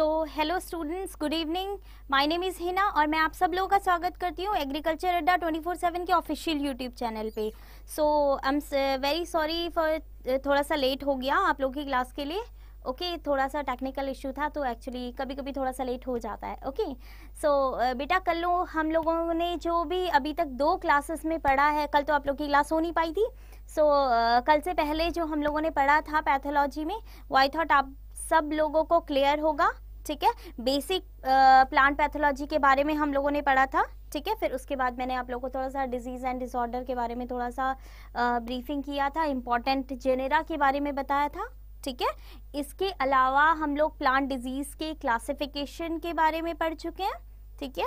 Hello students, good evening. My name is Hina और मैं आप सब लोगों का स्वागत करती हूँ एग्रीकल्चर अड्डा 24/7 के ऑफिशियल यूट्यूब चैनल पे। So I am very sorry for थोड़ा सा लेट हो गया आप लोगों की क्लास के लिए। ओके थोड़ा सा टेक्निकल इशू था तो एक्चुअली कभी कभी थोड़ा सा लेट हो जाता है। ओके सो बेटा कल हम लोगों ने जो भी अभी तक दो क्लासेस में पढ़ा है, कल तो आप लोग की क्लास हो नहीं पाई थी। सो कल से पहले जो हम लोगों ने पढ़ा था पैथोलॉजी में, वो आई थॉट आप सब लोगों को क्लियर होगा। ठीक है, बेसिक प्लांट पैथोलॉजी के बारे में हम लोगों ने पढ़ा था। ठीक है, फिर उसके बाद मैंने आप लोगों को थोड़ा सा डिजीज़ एंड डिसऑर्डर के बारे में थोड़ा सा ब्रीफिंग किया था, इम्पॉर्टेंट जेनेरा के बारे में बताया था। ठीक है, इसके अलावा हम लोग प्लांट डिजीज़ के क्लासिफिकेशन के बारे में पढ़ चुके हैं। ठीक है,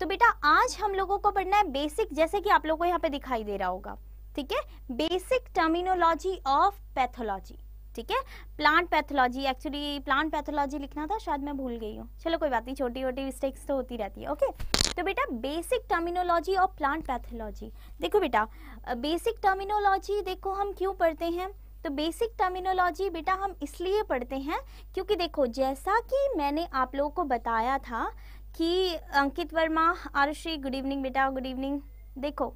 तो बेटा आज हम लोगों को पढ़ना है बेसिक, जैसे कि आप लोगों को यहाँ पे दिखाई दे रहा होगा। ठीक है, बेसिक टर्मिनोलॉजी ऑफ पैथोलॉजी। ठीक है, plant pathology, actually plant pathology लिखना था, शायद मैं भूल गई हूँ। चलो कोई बात नहीं, छोटी छोटी मिस्टेक्स तो होती रहती है। ओके तो बेटा basic terminology of plant pathology. देखो बेटा बेसिक टर्मिनोलॉजी देखो हम क्यों पढ़ते हैं, तो बेसिक टर्मिनोलॉजी बेटा हम इसलिए पढ़ते हैं क्योंकि देखो जैसा कि मैंने आप लोगों को बताया था कि अंकित वर्मा, आरुषि गुड इवनिंग बेटा, गुड इवनिंग। देखो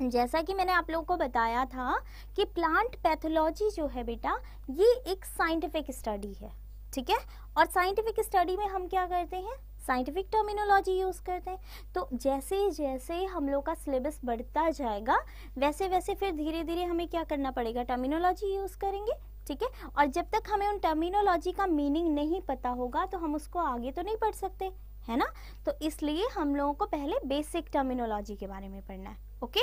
जैसा कि मैंने आप लोगों को बताया था कि प्लांट पैथोलॉजी जो है बेटा ये एक साइंटिफिक स्टडी है। ठीक है, और साइंटिफिक स्टडी में हम क्या करते हैं, साइंटिफिक टर्मिनोलॉजी यूज़ करते हैं। तो जैसे जैसे हम लोग का सिलेबस बढ़ता जाएगा वैसे वैसे फिर धीरे धीरे हमें क्या करना पड़ेगा, टर्मिनोलॉजी यूज़ करेंगे। ठीक है, और जब तक हमें उन टर्मिनोलॉजी का मीनिंग नहीं पता होगा तो हम उसको आगे तो नहीं पढ़ सकते, है ना। तो इसलिए हम लोगों को पहले बेसिक टर्मिनोलॉजी के बारे में पढ़ना है। ओके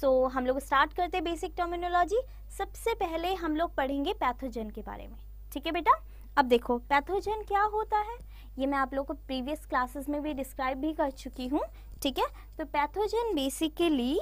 सो हम लोग स्टार्ट करते हैं बेसिक टर्मिनोलॉजी। सबसे पहले हम लोग पढ़ेंगे पैथोजन के बारे में। ठीक है बेटा, अब देखो पैथोजन क्या होता है, ये मैं आप लोगों को प्रीवियस क्लासेस में भी डिस्क्राइब भी कर चुकी हूँ। ठीक है, तो पैथोजन बेसिकली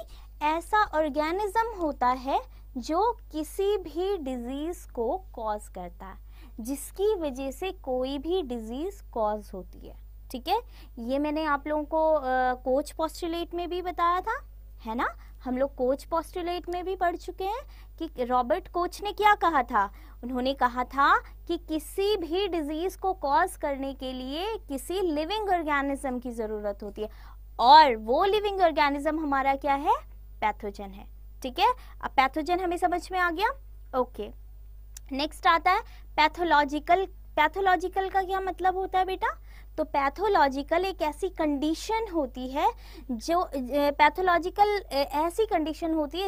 ऐसा ऑर्गेनिज्म होता है जो किसी भी डिजीज़ को कॉज करता है, जिसकी वजह से कोई भी डिजीज़ कॉज होती है। ठीक है, ये मैंने आप लोगों को कोच पोस्टुलेट में भी बताया था, है ना। हम लोग कोच पोस्टुलेट में भी पढ़ चुके हैं कि रॉबर्ट कोच ने क्या कहा था, उन्होंने कहा था कि किसी भी डिजीज़ को कॉज करने के लिए किसी लिविंग ऑर्गेनिज्म की ज़रूरत होती है, और वो लिविंग ऑर्गेनिज्म हमारा क्या है, पैथोजन है। ठीक है, अब पैथोजन हमें समझ में आ गया। ओके नेक्स्ट आता है पैथोलॉजिकल। पैथोलॉजिकल का क्या मतलब होता है बेटा, तो पैथोलॉजिकल एक ऐसी कंडीशन होती है जो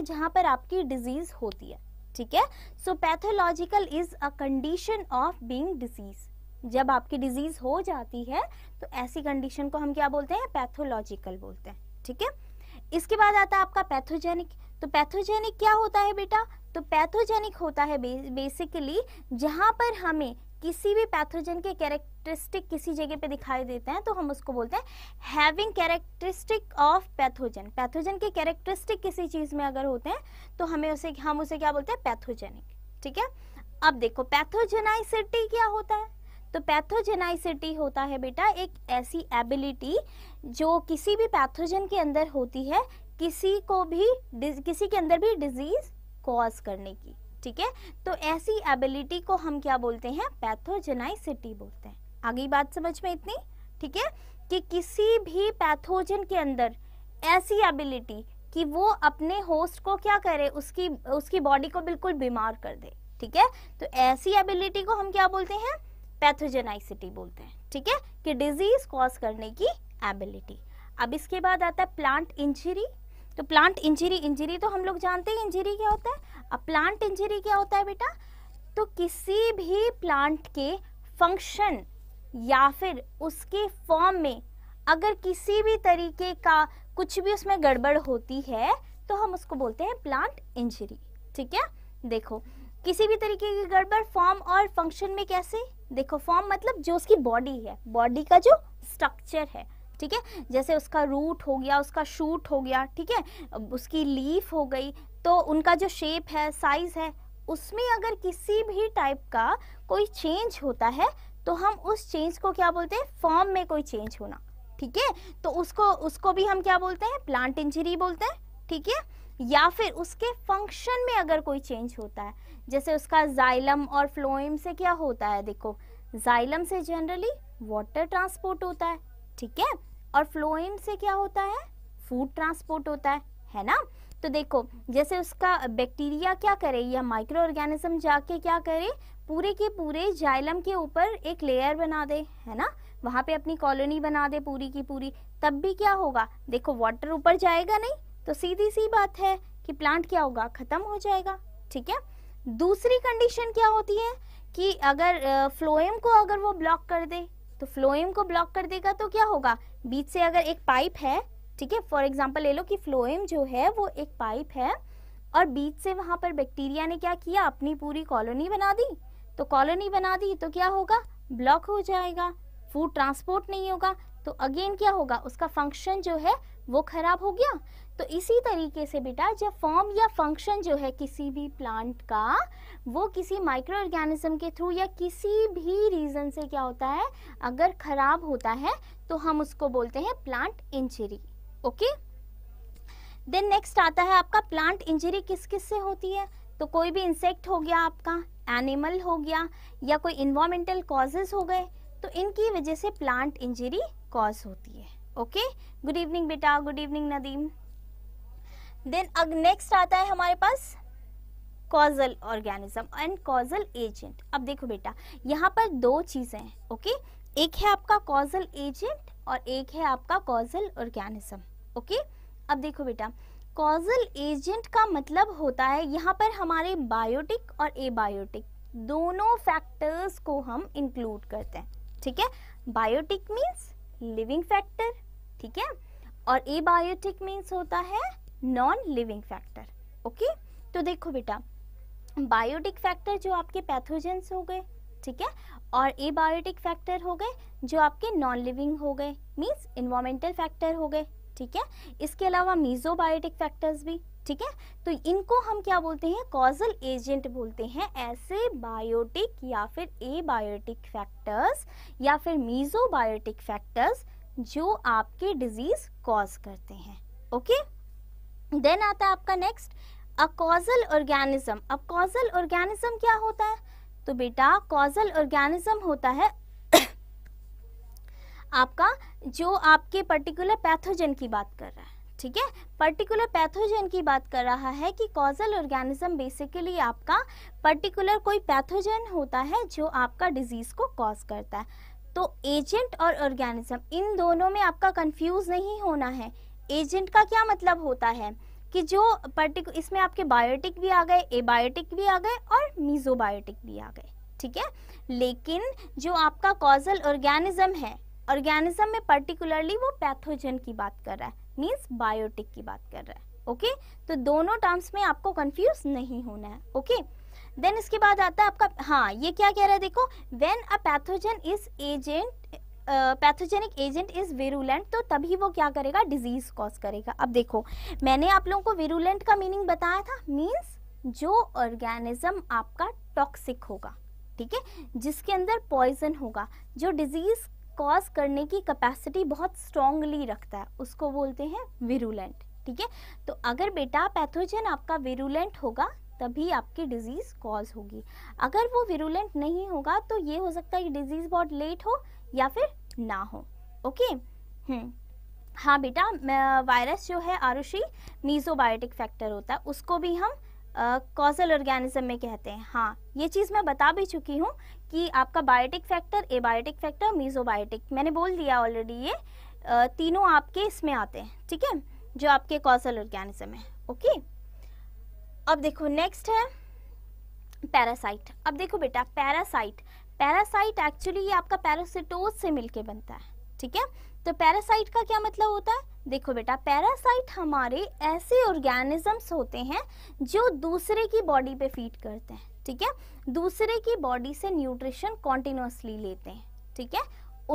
जहाँ पर आपकी डिजीज़ होती है। ठीक है, so pathological is a condition of being disease. जब आपकी डिजीज़ हो जाती है तो ऐसी कंडीशन को हम क्या बोलते हैं, पैथोलॉजिकल बोलते हैं। ठीक है, इसके बाद आता है आपका पैथोजेनिक। तो पैथोजेनिक क्या होता है बेटा, तो पैथोजेनिक होता है बेसिकली जहाँ पर हमें किसी भी पैथोजन के कैरेक्टरिस्टिक किसी जगह पे दिखाई देते हैं तो हम उसको बोलते हैं having characteristic of pathogen. Pathogen के कैरेक्टरिस्टिक किसी चीज़ में अगर होते हैं तो हमें उसे हम उसे क्या बोलते हैं, पैथोजेनिक। ठीक है, अब देखो पैथोजेनाइसिटी क्या होता है, तो पैथोजेनाइसिटी होता है बेटा एक ऐसी एबिलिटी जो किसी भी पैथोजन के अंदर होती है किसी के अंदर भी डिजीज़ कॉज करने की। ठीक है, तो ऐसी एबिलिटी को हम क्या बोलते हैं, पैथोजेनाइसिटी बोलते हैं। आगे बात समझ में इतनी, ठीक है, कि किसी भी पैथोजन के अंदर ऐसी एबिलिटी कि वो अपने होस्ट को क्या करे, उसकी बॉडी को बिल्कुल बीमार कर दे। ठीक है, तो ऐसी एबिलिटी को हम क्या बोलते हैं, पैथोजेनाइसिटी बोलते हैं। ठीक है, कि डिजीज कॉज करने की एबिलिटी। अब इसके बाद आता है प्लांट इंजरी। तो प्लांट इंजरी, तो हम लोग जानते हैं इंजरी क्या होता है। अब प्लांट इंजरी क्या होता है बेटा, तो किसी भी प्लांट के फंक्शन या फिर उसके फॉर्म में अगर किसी भी तरीके का कुछ भी उसमें गड़बड़ होती है तो हम उसको बोलते हैं प्लांट इंजरी। ठीक है, देखो किसी भी तरीके की गड़बड़ फॉर्म और फंक्शन में, कैसे, देखो फॉर्म मतलब जो उसकी बॉडी है, बॉडी का जो स्ट्रक्चर है। ठीक है, जैसे उसका रूट हो गया, उसका शूट हो गया, ठीक है, उसकी लीफ हो गई, तो उनका जो शेप है, साइज़ है, उसमें अगर किसी भी टाइप का कोई चेंज होता है तो हम उस चेंज को क्या बोलते हैं, फॉर्म में कोई चेंज होना। ठीक है, तो उसको भी हम क्या बोलते हैं, प्लांट इंजरी बोलते हैं। ठीक है, या फिर उसके फंक्शन में अगर कोई चेंज होता है, जैसे उसका जाइलम और फ्लोएम से क्या होता है, देखो जाइलम से जनरली वाटर ट्रांसपोर्ट होता है, ठीक है, और फ्लोएंट से क्या होता है, फूड ट्रांसपोर्ट होता है ना। तो देखो जैसे उसका बैक्टीरिया क्या करे या माइक्रो ऑर्गेनिज्म जाके क्या करे, पूरे के पूरे जाइलम के ऊपर एक लेयर बना दे, है ना, वहाँ पे अपनी कॉलोनी बना दे पूरी की पूरी। तब भी क्या होगा, देखो वाटर ऊपर जाएगा नहीं, तो सीधी सी बात है कि प्लांट क्या होगा, खत्म हो जाएगा, ठीक है। दूसरी कंडीशन क्या होती है कि अगर फ्लोएम को अगर वो ब्लॉक कर दे, तो फ्लोएम को ब्लॉक कर देगा तो क्या होगा, बीच से अगर एक पाइप है, ठीक है, फॉर एग्जांपल ले लो कि फ्लोएम जो है वो एक पाइप है और बीच से वहाँ पर बैक्टीरिया ने क्या किया, अपनी पूरी कॉलोनी बना दी, तो कॉलोनी बना दी तो क्या होगा, ब्लॉक हो जाएगा, फूड ट्रांसपोर्ट नहीं होगा, तो अगेन क्या होगा, उसका फंक्शन जो है वो खराब हो गया। तो इसी तरीके से बेटा जब फॉर्म या फंक्शन जो है किसी भी प्लांट का वो किसी माइक्रो ऑर्गेनिज्म के थ्रू या किसी भी रीज़न से क्या होता है अगर खराब होता है तो हम उसको बोलते हैं plant injury. Okay, then next आता है आपका प्लांट इंजरी किस किस से होती है, तो कोई भी इंसेक्ट हो गया आपका, एनिमल हो गया, या कोई इन्वायरमेंटल कॉजेज हो गए, तो इनकी वजह से प्लांट इंजरी कॉज होती है। ओके, गुड इवनिंग बेटा, गुड इवनिंग नदीम। देन अब नेक्स्ट आता है हमारे पास causal organism and causal agent. अब देखो बेटा यहाँ पर दो चीज़ें हैं, ओके, एक है आपका कॉजल एजेंट और एक है आपका कॉजल ऑर्गेनिज्म। ओके, अब देखो बेटा कॉजल एजेंट का मतलब होता है यहाँ पर हमारे बायोटिक और एबायोटिक दोनों फैक्टर्स को हम इंक्लूड करते हैं, ठीक है। बायोटिक मीन्स लिविंग फैक्टर, ठीक है, और एबायोटिक मीन्स होता है नॉन लिविंग फैक्टर। ओके, तो देखो बेटा बायोटिक फैक्टर जो आपके पैथोजेंस हो गए, ठीक है, और एबायोटिक फैक्टर हो गए जो आपके नॉन लिविंग हो गए, मींस इन्वायरमेंटल फैक्टर हो गए, ठीक है। इसके अलावा मीजोबायोटिक फैक्टर्स भी, ठीक है, तो इनको हम क्या बोलते हैं, कॉजल एजेंट बोलते हैं। ऐसे बायोटिक या फिर एबायोटिक फैक्टर्स या फिर मीजोबायोटिक फैक्टर्स जो आपके डिजीज कॉज करते हैं। ओके, देन आता है आपका नेक्स्ट अ कॉजल ऑर्गेनिज्म। अब कॉजल ऑर्गेनिज्म क्या होता है, तो बेटा कॉजल ऑर्गेनिज्म होता है आपका जो आपके पर्टिकुलर पैथोजन की बात कर रहा है, ठीक है, पर्टिकुलर पैथोजन की बात कर रहा है कि कॉजल ऑर्गेनिज्म बेसिकली आपका पर्टिकुलर कोई पैथोजन होता है जो आपका डिजीज को कॉज करता है। तो एजेंट और ऑर्गेनिज्म इन दोनों में आपका कंफ्यूज नहीं होना है। एजेंट का क्या मतलब होता है कि जो पर्टिकुलर, इसमें आपके बायोटिक भी आ गए, एबायोटिक भी आ गए और मीजोबायोटिक भी आ गए, ठीक है, लेकिन जो आपका कॉजल ऑर्गेनिज्म है, ऑर्गेनिज्म में पर्टिकुलरली वो पैथोजन की बात कर रहा है, मींस बायोटिक की बात कर रहा है। ओके, तो दोनों टर्म्स में आपको कंफ्यूज नहीं होना है। ओके, देन इसके बाद आता है आपका, हाँ ये क्या कह रहा है, देखो when a pathogen is agent, pathogenic agent is virulent, तो तभी वो क्या करेगा, डिजीज कॉज करेगा। अब देखो मैंने आप लोगों को विरुलेंट का मीनिंग बताया था, मींस जो ऑर्गेनिज्म आपका टॉक्सिक होगा, ठीक है, जिसके अंदर पॉइजन होगा, जो डिजीज कॉज करने की कैपेसिटी बहुत स्ट्रांगली रखता है, उसको बोलते हैं विरुलेंट, ठीक है। तो अगर बेटा पैथोजन आपका विरुलेंट होगा तभी आपकी डिजीज कॉज होगी, अगर वो विरुलेंट नहीं होगा तो ये हो सकता है कि डिजीज बहुत लेट हो या फिर ना हो। ओके, हाँ बेटा वायरस जो है आरुषि मीजोबायोटिक फैक्टर होता है, उसको भी हम कॉजल ऑर्गेनिज्म में कहते हैं। हाँ ये चीज़ मैं बता भी चुकी हूँ कि आपका biotic factor, abiotic factor, mesobiotic मैंने बोल दिया ऑलरेडी, ये तीनों आपके इसमें आते हैं, ठीक है, जो आपके कॉजल ऑर्गेनिज्म है। ओके, अब देखो नेक्स्ट है पैरासाइट। अब देखो बेटा पैरासाइट, पैरासाइट एक्चुअली ये आपका पैरासिटोज से मिलके बनता है, ठीक है। तो पैरासाइट का क्या मतलब होता है, देखो बेटा पैरासाइट हमारे ऐसे ऑर्गेनिजम्स होते हैं जो दूसरे की बॉडी पे फीड करते हैं, ठीक है, दूसरे की बॉडी से न्यूट्रिशन कॉन्टिन्यूसली लेते हैं, ठीक है,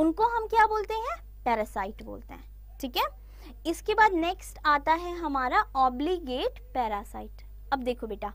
उनको हम क्या बोलते हैं, पैरासाइट बोलते हैं, ठीक है। इसके बाद नेक्स्ट आता है हमारा ऑब्लिगेट पैरासाइट। अब देखो बेटा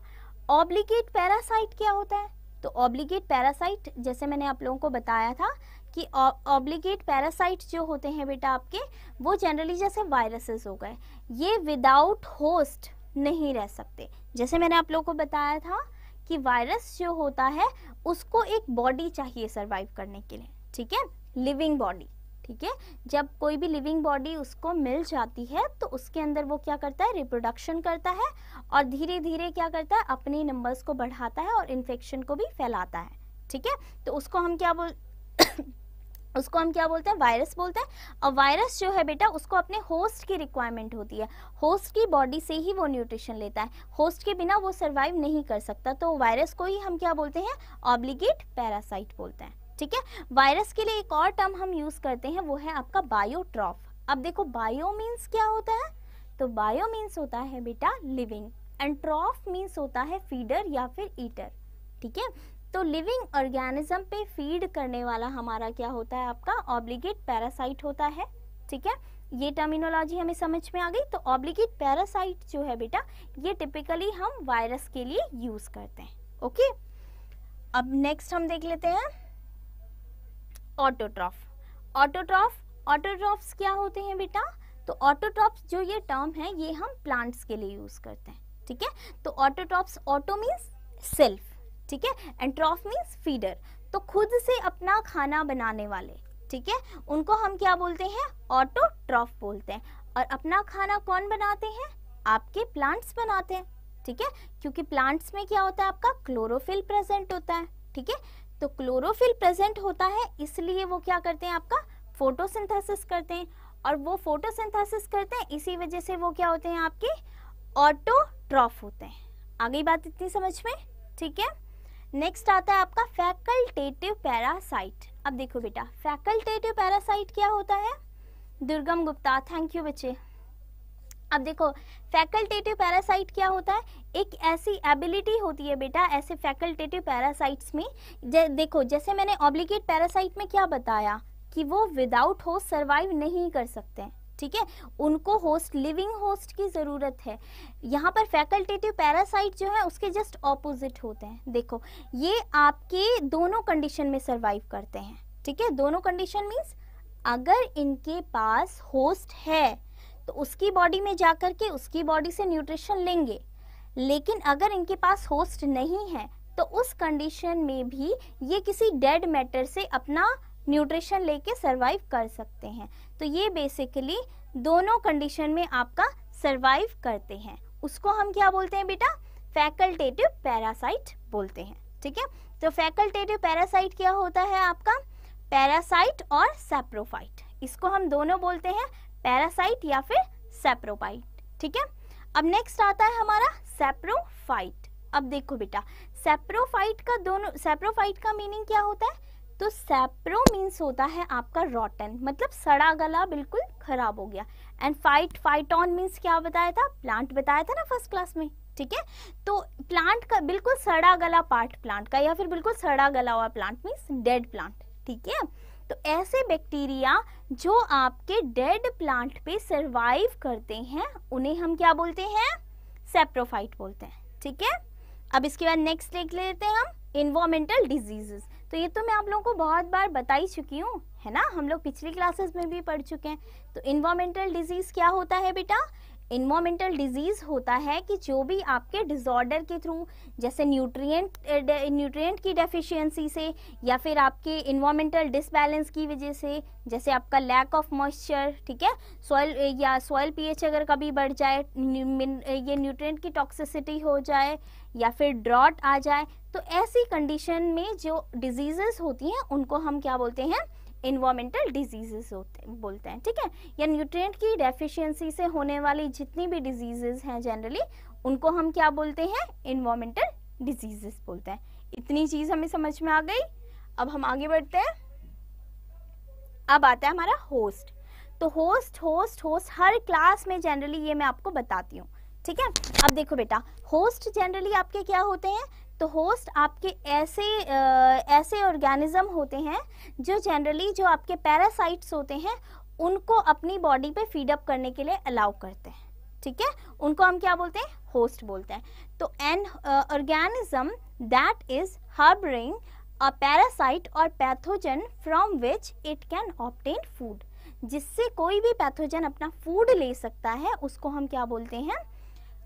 ऑब्लिगेट पैरासाइट क्या होता है, तो ऑब्लिगेट पैरासाइट जैसे मैंने आप लोगों को बताया था कि ऑब्लिगेट पैरासाइट जो होते हैं बेटा आपके वो जनरली जैसे वायरसेस हो गए, ये विदाउट होस्ट नहीं रह सकते। जैसे मैंने आप लोगों को बताया था कि वायरस जो होता है उसको एक बॉडी चाहिए सर्वाइव करने के लिए, ठीक है, लिविंग बॉडी, ठीक है, जब कोई भी लिविंग बॉडी उसको मिल जाती है तो उसके अंदर वो क्या करता है, रिप्रोडक्शन करता है और धीरे धीरे क्या करता है, अपने नंबर्स को बढ़ाता है और इन्फेक्शन को भी फैलाता है, ठीक है। तो उसको हम क्या बोलते हैं वायरस बोलते हैं। और वायरस जो है बेटा उसको अपने होस्ट की रिक्वायरमेंट होती है, होस्ट की बॉडी से ही वो न्यूट्रिशन लेता है, होस्ट के बिना वो सर्वाइव नहीं कर सकता, तो वायरस को ही हम क्या बोलते हैं, ऑब्लिगेट पैरासाइट बोलते हैं, ठीक है। वायरस के लिए एक और टर्म हम यूज करते हैं, वो है आपका बायोट्रॉफ। अब देखो बायो मीन्स क्या होता है, तो बायो मीन्स होता है बेटा लिविंग एंड ट्रॉफ मीन्स होता है फीडर या फिर ईटर, ठीक है। तो लिविंग ऑर्गेनिज्म पे फीड करने वाला हमारा क्या होता है, आपका ऑब्लिगेट पैरासाइट होता है, ठीक है। ये टर्मिनोलॉजी हमें समझ में आ गई। तो ऑब्लिगेट पैरासाइट जो है बेटा ये टिपिकली हम वायरस के लिए यूज करते हैं, ओके। अब नेक्स्ट हम देख लेते हैं ऑटोट्रॉफ। ऑटोट्रॉफ्स क्या होते हैं बेटा, तो ऑटोट्रॉफ्स जो ये टर्म है ये हम प्लांट्स के लिए यूज करते हैं, ठीक है। तो ऑटोट्रॉफ्स, ऑटो मीन्स सेल्फ, ठीक है, एंड ट्रॉफ मीन्स फीडर, तो खुद से अपना खाना बनाने वाले, ठीक है, उनको हम क्या बोलते हैं, ऑटोट्रॉफ बोलते हैं। और अपना खाना कौन बनाते हैं, आपके प्लांट्स बनाते हैं, ठीक है, क्योंकि प्लांट्स में क्या होता है, आपका क्लोरोफिल प्रेजेंट होता है, ठीक है। तो क्लोरोफिल प्रेजेंट होता है इसलिए वो क्या करते हैं, आपका फोटोसिंथेसिस करते हैं, और वो फोटोसिंथेसिस करते हैं इसी वजह से वो क्या होते हैं, आपके ऑटोट्रॉफ होते हैं। आगे बात इतनी समझ में, ठीक है। नेक्स्ट आता है आपका फैकल्टेटिव पैरासाइट। अब देखो बेटा फैकल्टेटिव पैरासाइट क्या होता है, दुर्गम गुप्ता थैंक यू बच्चे। अब देखो फैकल्टेटिव पैरासाइट क्या होता है, एक ऐसी एबिलिटी होती है बेटा ऐसे फैकल्टेटिव पैरासाइट्स में, देखो जैसे मैंने ऑब्लिगेट पैरासाइट में क्या बताया कि वो विदाउट होस्ट सर्वाइव नहीं कर सकते, ठीक है, उनको होस्ट, लिविंग होस्ट की ज़रूरत है। यहाँ पर फैकल्टेटिव पैरासाइट जो है उसके जस्ट ऑपोजिट होते हैं, देखो ये आपके दोनों कंडीशन में सर्वाइव करते हैं, ठीक है। दोनों कंडीशन मीन्स अगर इनके पास होस्ट है तो उसकी बॉडी में जाकर के उसकी बॉडी से न्यूट्रिशन लेंगे, लेकिन अगर इनके पास होस्ट नहीं है तो उस कंडीशन में भी ये किसी डेड मैटर से अपना न्यूट्रिशन लेके सर्वाइव कर सकते हैं। तो ये बेसिकली दोनों कंडीशन में आपका सर्वाइव करते हैं, उसको हम क्या बोलते हैं बेटा, फैकल्टेटिव पैरासाइट बोलते हैं, ठीक है। तो फैकल्टेटिव पैरासाइट क्या होता है, आपका पैरासाइट और सैप्रोफाइट, इसको हम दोनों बोलते हैं पैरासाइट या फिर सैप्रोफाइट, ठीक है। अब नेक्स्ट आता है हमारा सैप्रोफाइट। अब देखो बेटा सैप्रोफाइट का मीनिंग क्या होता है, तो सैप्रो मीन्स होता है आपका रॉटन, मतलब सड़ा गला बिल्कुल खराब हो गया, एंड फाइटॉन मीन्स क्या बताया था, प्लांट बताया था ना फर्स्ट क्लास में, ठीक है। तो प्लांट का बिल्कुल सड़ा गला पार्ट प्लांट का या फिर बिल्कुल सड़ा गला हुआ प्लांट मीन्स डेड प्लांट, ठीक है। तो ऐसे बैक्टीरिया जो आपके डेड प्लांट पे सर्वाइव करते हैं उन्हें हम क्या बोलते हैं, सैप्रोफाइट बोलते हैं, ठीक है। अब इसके बाद नेक्स्ट देख लेते हैं हम एनवायरमेंटल डिजीजेस। तो ये तो मैं आप लोगों को बहुत बार बता ही चुकी हूँ, है ना, हम लोग पिछली क्लासेस में भी पढ़ चुके हैं। तो एनवायरमेंटल डिजीज क्या होता है बेटा, एनवायरमेंटल डिजीज होता है कि जो भी आपके डिसऑर्डर के थ्रू, जैसे न्यूट्रिएंट की डेफिशिएंसी से या फिर आपके एनवायरमेंटल डिसबैलेंस की वजह से, जैसे आपका लैक ऑफ मॉइस्चर, ठीक है, सॉइल पीएच अगर कभी बढ़ जाए, ये न्यूट्रिएंट की टॉक्सिसिटी हो जाए या फिर ड्रॉट आ जाए, तो ऐसी कंडीशन में जो डिजीजेस होती हैं उनको हम क्या बोलते हैं, एनवायरमेंटल डिजीजेस बोलते हैं, ठीक है। या न्यूट्रिएंट की डेफिशिएंसी से होने वाली जितनी भी डिजीजेस हैं जनरली उनको हम क्या बोलते हैं, एनवायरमेंटल डिजीजेस बोलते हैं। इतनी चीज़ हमें समझ में आ गई। अब हम आगे बढ़ते हैं। अब आता है हमारा होस्ट। तो होस्ट हर क्लास में जनरली ये मैं आपको बताती हूँ, ठीक है। अब देखो बेटा होस्ट जनरली आपके क्या होते हैं, तो होस्ट आपके ऐसे ऑर्गेनिज्म होते हैं जो जनरली जो आपके पैरासाइट्स होते हैं उनको अपनी बॉडी पे फीडअप करने के लिए अलाउ करते हैं, ठीक है, उनको हम क्या बोलते हैं, होस्ट बोलते हैं। तो an organism that is harbouring a parasite और pathogen from which it can obtain food, जिससे कोई भी पैथोजन अपना फूड ले सकता है उसको हम क्या बोलते हैं,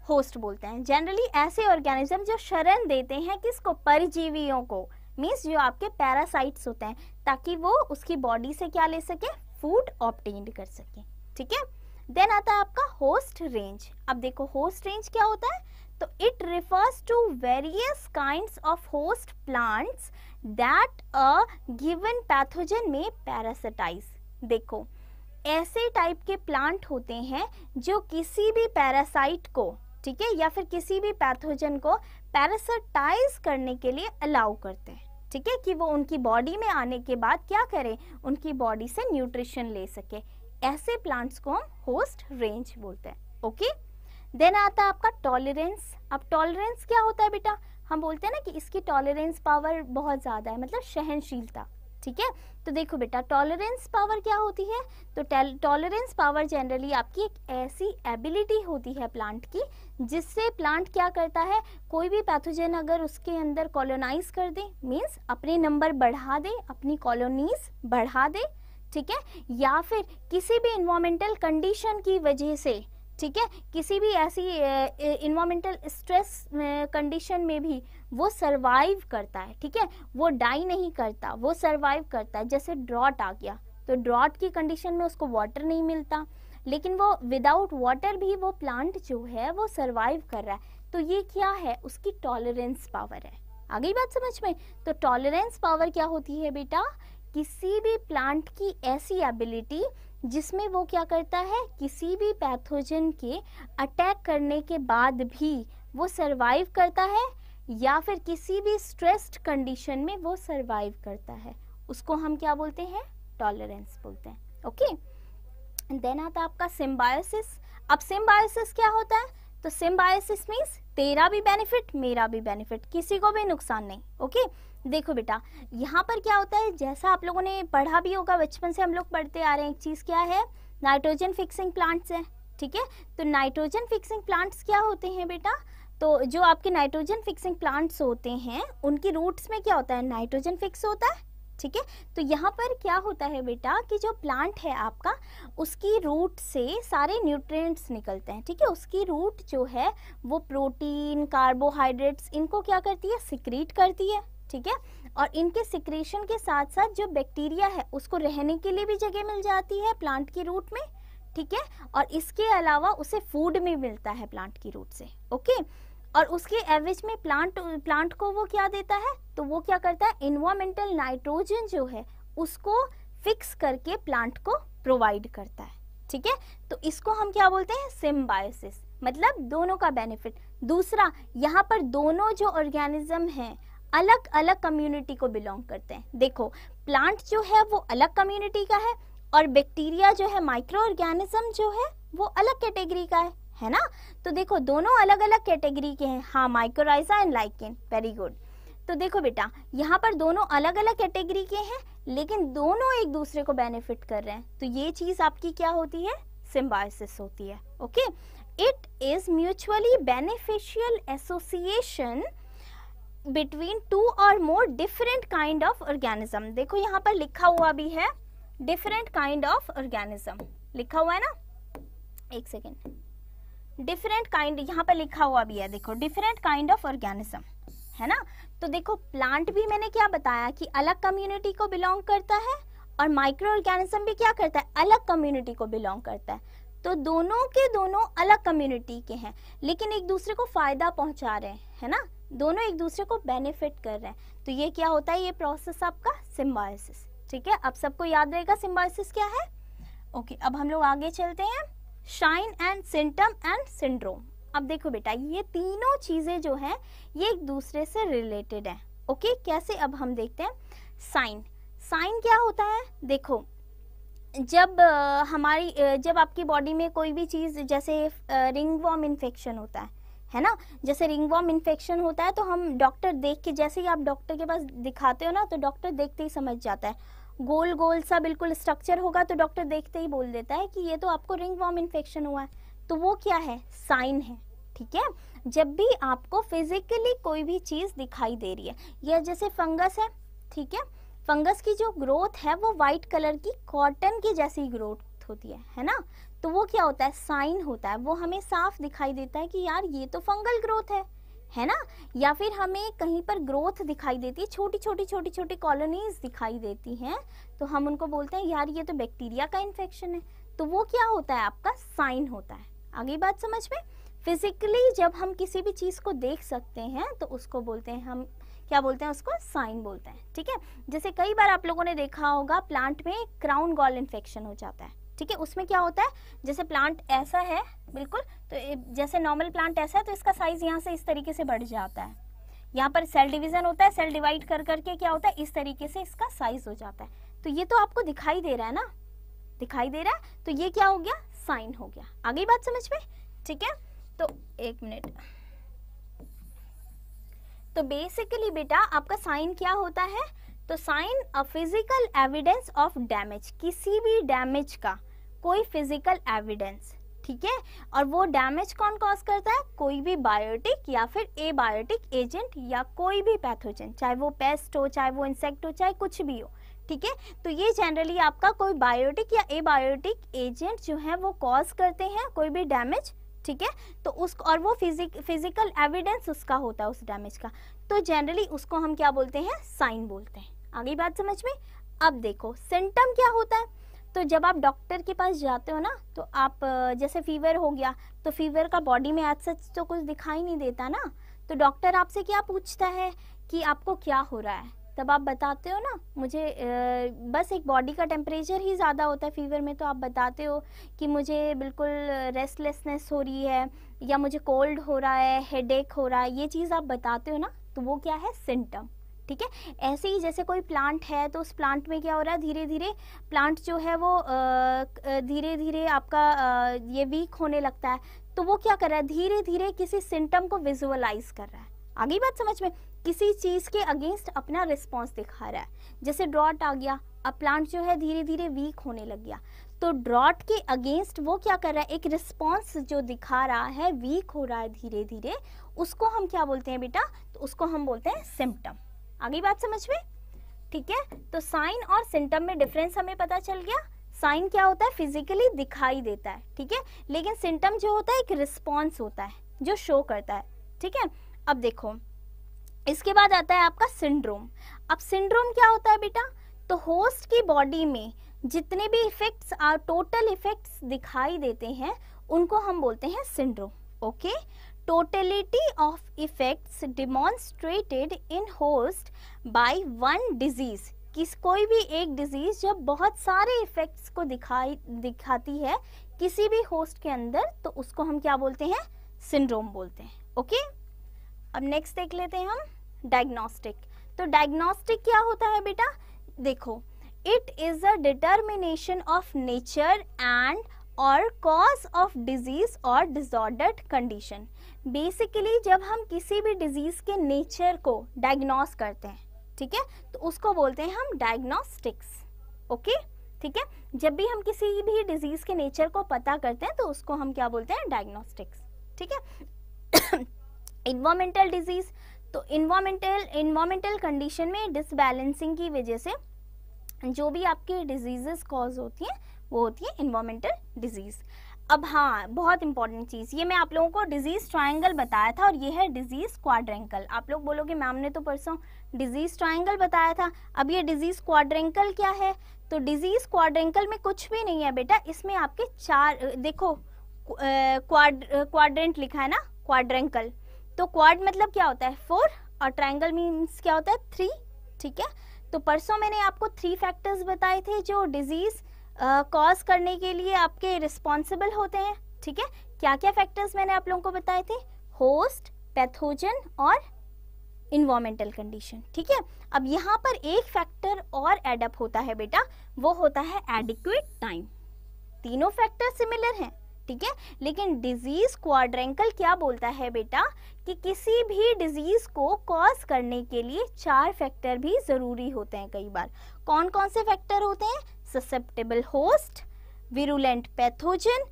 होस्ट बोलते हैं। जनरली ऐसे ऑर्गेनिज्म जो शरण देते हैं किसको, परजीवियों को, मीन्स जो आपके पैरासाइट्स होते हैं, ताकि वो उसकी बॉडी से क्या ले सके, फूड ऑब्टेन कर सके। ठीक है, देन आता है आपका होस्ट रेंज। अब देखो होस्ट रेंज क्या होता है, तो it refers to various kinds of host plants that a given pathogen may parasitise. देखो ऐसे टाइप के प्लांट होते हैं जो किसी भी पैरासाइट को, ठीक है, या फिर किसी भी पैथोजन को पैरासिटाइज करने के लिए अलाउ करते हैं। ठीक है, कि वो उनकी बॉडी में आने के बाद क्या करें, उनकी बॉडी से न्यूट्रिशन ले सके। ऐसे प्लांट्स को हम होस्ट रेंज बोलते हैं। ओके, देन आता है आपका टॉलरेंस। अब टॉलरेंस क्या होता है बेटा, हम बोलते हैं ना कि इसकी टॉलरेंस पावर बहुत ज़्यादा है, मतलब सहनशीलता। ठीक है, तो देखो बेटा टॉलरेंस पावर क्या होती है, तो टॉलरेंस पावर जनरली आपकी एक ऐसी एबिलिटी होती है प्लांट की, जिससे प्लांट क्या करता है, कोई भी पैथोजन अगर उसके अंदर कॉलोनाइज कर दे, मीन्स अपने नंबर बढ़ा दे, अपनी कॉलोनीज बढ़ा दे, ठीक है, या फिर किसी भी इन्वायरमेंटल कंडीशन की वजह से, ठीक है, किसी भी ऐसी इन्वायरमेंटल स्ट्रेस कंडीशन में भी वो सर्वाइव करता है। ठीक है, वो डाई नहीं करता, वो सर्वाइव करता है। जैसे ड्रॉट आ गया, तो ड्रॉट की कंडीशन में उसको वाटर नहीं मिलता, लेकिन वो विदाउट वाटर भी वो प्लांट जो है वो सर्वाइव कर रहा है। तो ये क्या है, उसकी टॉलरेंस पावर है। आ गई बात समझ में? तो टॉलरेंस पावर क्या होती है बेटा, किसी भी प्लांट की ऐसी एबिलिटी जिसमें वो क्या करता है, किसी भी पैथोजन के अटैक करने के बाद भी वो सरवाइव करता है, या फिर किसी भी स्ट्रेस्ड कंडीशन में वो सरवाइव करता है, उसको हम क्या बोलते हैं, टॉलरेंस बोलते हैं। ओके, देन आता आपका सिम्बायोसिस। अब सिम्बायोसिस क्या होता है, तो सिम्बायोसिस मीन्स तेरा भी बेनिफिट मेरा भी बेनिफिट, किसी को भी नुकसान नहीं। ओके, देखो बेटा यहाँ पर क्या होता है, जैसा आप लोगों ने पढ़ा भी होगा, बचपन से हम लोग पढ़ते आ रहे हैं, एक चीज़ क्या है, नाइट्रोजन फिक्सिंग प्लांट्स हैं। ठीक है, तो नाइट्रोजन फिक्सिंग प्लांट्स क्या होते हैं बेटा, तो जो आपके नाइट्रोजन फिक्सिंग प्लांट्स होते हैं उनकी रूट्स में क्या होता है, नाइट्रोजन फिक्स होता है। ठीक है, तो यहाँ पर क्या होता है बेटा कि जो प्लांट है आपका, उसकी रूट से सारे न्यूट्रिएंट्स निकलते हैं। ठीक है, उसकी रूट जो है वो प्रोटीन, कार्बोहाइड्रेट्स, इनको क्या करती है, सिक्रीट करती है। ठीक है, और इनके सिक्रेशन के साथ साथ जो बैक्टीरिया है उसको रहने के लिए भी जगह मिल जाती है प्लांट की रूट में। ठीक है, और इसके अलावा उसे फूड में मिलता है प्लांट की रूट से। ओके, और उसके एवरेज में प्लांट को वो क्या देता है, तो वो क्या करता है, इन्वायरमेंटल नाइट्रोजन जो है उसको फिक्स करके प्लांट को प्रोवाइड करता है। ठीक है, तो इसको हम क्या बोलते हैं, सिम्बायोसिस, मतलब दोनों का बेनिफिट। दूसरा, यहाँ पर दोनों जो ऑर्गेनिज्म हैं अलग अलग कम्युनिटी को बिलोंग करते हैं। देखो प्लांट जो है वो अलग कम्युनिटी का है, और बैक्टीरिया जो है, माइक्रो ऑर्गेनिज्म जो है वो अलग कैटेगरी का है ना। तो देखो दोनों अलग अलग कैटेगरी के हैं। हाँ, mycorrhiza and lichen, very good. तो देखो बेटा यहाँ पर दोनों अलग अलग कैटेगरी के हैं, लेकिन दोनों एक दूसरे को बेनिफिट कर रहे हैं। तो ये चीज़ आपकी क्या होती है, सिम्बायोसिस होती है। Okay, it is mutually beneficial association between two और more different kind of organism. देखो यहाँ पर लिखा हुआ भी है डिफरेंट काइंड ऑफ ऑर्गेनिज्म, लिखा हुआ है ना, एक सेकेंड, डिफरेंट काइंड यहाँ पर लिखा हुआ भी है। देखो डिफरेंट काइंड ऑफ ऑर्गेनिज्म है ना। तो देखो प्लांट भी मैंने क्या बताया कि अलग कम्युनिटी को बिलोंग करता है, और माइक्रो ऑर्गेनिज्म भी क्या करता है, अलग कम्युनिटी को बिलोंग करता है। तो दोनों के दोनों अलग कम्युनिटी के हैं, लेकिन एक दूसरे को फ़ायदा पहुंचा रहे हैं है ना, दोनों एक दूसरे को बेनिफिट कर रहे हैं। तो ये क्या होता है, ये प्रोसेस आपका सिम्बायोसिस। ठीक है, अब सबको याद रहेगा सिम्बायोसिस क्या है। ओके, अब हम लोग आगे चलते हैं, sign and symptom and syndrome. अब देखो बेटा ये तीनों चीज़ें जो हैं ये एक दूसरे से रिलेटेड हैं। ओके, कैसे, अब हम देखते हैं। साइन, साइन क्या होता है, देखो जब आपकी बॉडी में कोई भी चीज़, जैसे रिंगवर्म इन्फेक्शन होता है ना, जैसे रिंगवर्म इन्फेक्शन होता है तो हम डॉक्टर देख के, जैसे ही आप डॉक्टर के पास दिखाते हो ना, तो डॉक्टर देखते ही समझ जाता है, गोल गोल सा बिल्कुल स्ट्रक्चर होगा, तो डॉक्टर देखते ही बोल देता है कि ये तो आपको रिंगवर्म इन्फेक्शन हुआ है। तो वो क्या है, साइन है। ठीक है, जब भी आपको फिजिकली कोई भी चीज़ दिखाई दे रही है, या जैसे फंगस है, ठीक है, फंगस की जो ग्रोथ है वो वाइट कलर की कॉटन की जैसी ग्रोथ होती है ना, तो वो क्या होता है, साइन होता है। वो हमें साफ दिखाई देता है कि यार ये तो फंगल ग्रोथ है ना, या फिर हमें कहीं पर ग्रोथ दिखाई देती है, छोटी छोटी छोटी छोटी कॉलोनीज दिखाई देती हैं, तो हम उनको बोलते हैं यार ये तो बैक्टीरिया का इन्फेक्शन है। तो वो क्या होता है, आपका साइन होता है। आगे बात समझ में, फिजिकली जब हम किसी भी चीज़ को देख सकते हैं तो उसको बोलते हैं, हम क्या बोलते हैं उसको, साइन बोलते हैं। ठीक है, जैसे कई बार आप लोगों ने देखा होगा प्लांट में क्राउन गॉल इन्फेक्शन हो जाता है। ठीक है, उसमें क्या होता है, जैसे प्लांट ऐसा है बिल्कुल, तो जैसे नॉर्मल प्लांट ऐसा है तो इसका साइज यहाँ से इस तरीके से बढ़ जाता है, यहाँ पर सेल डिवीजन होता है, सेल डिवाइड कर करके क्या होता है इस तरीके से इसका साइज हो जाता है। तो ये तो आपको दिखाई दे रहा है ना, दिखाई दे रहा है, तो ये क्या हो गया, साइन हो गया। आगे बात समझ में, ठीक है। तो एक मिनट, तो बेसिकली बेटा आपका साइन क्या होता है, तो sign a physical evidence of damage, किसी भी डैमेज का कोई फिजिकल एविडेंस। ठीक है, और वो डैमेज कौन कॉज करता है, कोई भी बायोटिक या फिर एबायोटिक एजेंट या कोई भी पैथोजन, चाहे वो पेस्ट हो, चाहे वो इंसेक्ट हो, चाहे कुछ भी हो। ठीक है, तो ये जनरली आपका कोई बायोटिक या एबायोटिक एजेंट जो है वो कॉज करते हैं कोई भी डैमेज। ठीक है, तो उसको, और वो फिजिकल एविडेंस उसका होता है उस डैमेज का, तो जनरली उसको हम क्या बोलते हैं, साइन बोलते हैं। आगे बात समझ में। अब देखो सिम्टम क्या होता है, तो जब आप डॉक्टर के पास जाते हो ना, तो आप जैसे फीवर हो गया, तो फीवर का बॉडी में ऐसा तो कुछ दिखाई नहीं देता ना, तो डॉक्टर आपसे क्या पूछता है कि आपको क्या हो रहा है, तब आप बताते हो ना मुझे बस एक बॉडी का टेम्परेचर ही ज़्यादा होता है फीवर में, तो आप बताते हो कि मुझे बिल्कुल रेस्टलेसनेस हो रही है, या मुझे कोल्ड हो रहा है, हेडेक हो रहा है, ये चीज़ आप बताते हो ना, तो वो क्या है, सिम्टम। ठीक है, ऐसे ही जैसे कोई प्लांट है तो उस प्लांट में क्या हो रहा है, धीरे धीरे प्लांट जो है वो धीरे धीरे आपका ये वीक होने लगता है, तो वो क्या कर रहा है, धीरे धीरे किसी सिम्टम को विजुअलाइज कर रहा है। आगे बात समझ में, किसी चीज़ के अगेंस्ट अपना रिस्पॉन्स दिखा रहा है, जैसे ड्रॉट आ गया, अब प्लांट जो है धीरे धीरे वीक होने लग गया, तो ड्रॉट के अगेंस्ट वो क्या कर रहा है, एक रिस्पॉन्स जो दिखा रहा है, वीक हो रहा है धीरे धीरे, उसको हम क्या बोलते हैं बेटा, तो उसको हम बोलते हैं सिम्टम। आगे बात समझ में, ठीक है। तो साइन और सिम्टम में डिफरेंस हमें पता चल गया। साइन क्या होता है, फिजिकली दिखाई देता है, ठीक है, लेकिन सिम्टम जो होता है एक रिस्पॉन्स होता है जो शो करता है। ठीक है, अब देखो इसके बाद आता है आपका सिंड्रोम। अब सिंड्रोम क्या होता है बेटा, तो होस्ट की बॉडी में जितने भी इफेक्ट्स और टोटल इफेक्ट्स दिखाई देते हैं उनको हम बोलते हैं syndrome. Okay, totality of effects demonstrated in host by one disease, किस कोई भी एक डिजीज जब बहुत सारे इफेक्ट्स को दिखाती है किसी भी होस्ट के अंदर, तो उसको हम क्या बोलते हैं, सिंड्रोम बोलते हैं। ओके, अब नेक्स्ट देख लेते हैं हम डायग्नोस्टिक। तो डायग्नोस्टिक क्या होता है बेटा, देखो it is a determination of nature and और कॉज ऑफ डिजीज और डिसऑर्डर्ड कंडीशन। बेसिकली जब हम किसी भी डिजीज के नेचर को डायग्नोस करते हैं, ठीक है, तो उसको बोलते हैं हम डायग्नोस्टिक्स। ओके, ठीक है, जब भी हम किसी भी डिजीज के नेचर को पता करते हैं तो उसको हम क्या बोलते हैं, डायग्नोस्टिक्स। ठीक है। इन्वायरमेंटल डिजीज, तो इन्वायरमेंटल कंडीशन में डिसबैलेंसिंग की वजह से जो भी आपकी डिजीजेस कॉज होती हैं वो होती है इन्वायरमेंटल डिजीज। अब हाँ, बहुत इंपॉर्टेंट चीज़, ये मैं आप लोगों को डिजीज ट्रायंगल बताया था और ये है डिजीज क्वाड्रेंकल। आप लोग बोलोगे मैम ने तो परसों डिजीज ट्रायंगल बताया था, अब ये डिजीज क्वाड्रेंकल क्या है, तो डिजीज क्वाड्रेंकल में कुछ भी नहीं है बेटा, इसमें आपके चार, देखो क्वाड्रेंट लिखा है ना, क्वाड्रेंकल, तो क्वाड मतलब क्या होता है, फोर, और ट्रायंगल मीन्स क्या होता है, थ्री। ठीक है, तो परसों मैंने आपको थ्री फैक्टर्स बताए थे जो डिजीज कॉज करने के लिए आपके रिस्पॉन्सिबल होते हैं। ठीक है, क्या क्या फैक्टर्स मैंने आप लोगों को बताए थे, होस्ट, पैथोजन और इन्वायरमेंटल कंडीशन। ठीक है, अब यहाँ पर एक फैक्टर और एडअप होता है बेटा, वो होता है एडिक्वेट टाइम। तीनों फैक्टर सिमिलर हैं, ठीक है, लेकिन डिजीज क्वाड्रेंकल क्या बोलता है बेटा कि किसी भी डिजीज को कॉज करने के लिए चार फैक्टर भी जरूरी होते हैं। कई बार कौन कौन से फैक्टर होते हैं, susceptible host, virulent pathogen,